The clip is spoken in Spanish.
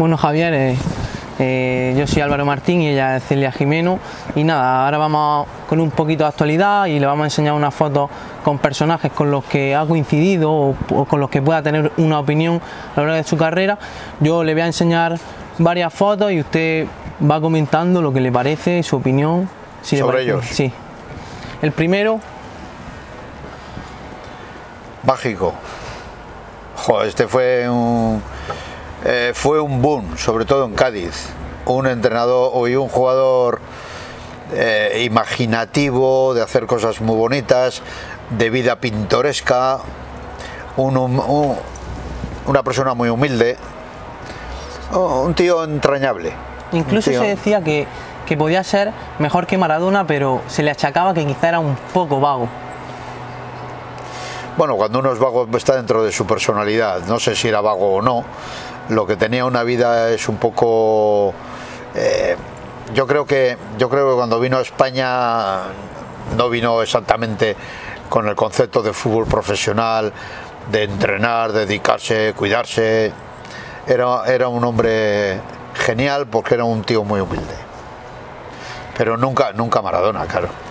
Bueno, Javier, yo soy Álvaro Martín y ella es Celia Jimeno, y nada, ahora vamos con un poquito de actualidad y le vamos a enseñar unas fotos con personajes con los que ha coincidido o con los que pueda tener una opinión a lo largo de su carrera. Yo le voy a enseñar varias fotos y usted va comentando lo que le parece, su opinión. Si sobre le ellos. Sí. El primero. Mágico. Joder, este fue un boom, sobre todo en Cádiz. Un entrenador y un jugador imaginativo, de hacer cosas muy bonitas, de vida pintoresca, una persona muy humilde, un tío entrañable. Incluso se decía que podía ser mejor que Maradona, pero se le achacaba que quizá era un poco vago. Bueno, cuando uno es vago está dentro de su personalidad, no sé si era vago o no. Lo que tenía una vida es un poco... yo creo que cuando vino a España no vino exactamente con el concepto de fútbol profesional, de entrenar, dedicarse, cuidarse. Era un hombre genial porque era un tío muy humilde. Pero nunca Maradona, claro.